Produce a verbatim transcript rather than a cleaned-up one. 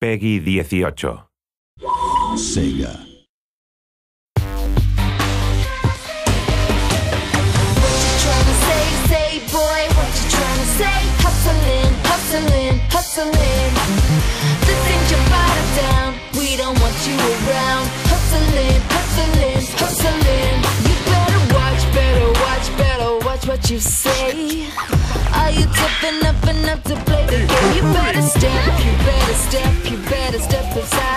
Peggy dieciocho. Sega. Hustling, hustling, hustling. This ain't your bottom down. We don't want you around. Hustling, hustling, hustling. You better watch, better watch, better watch what you say. Are you tough enough, enough to play the game? You better step, you better step, you better step aside.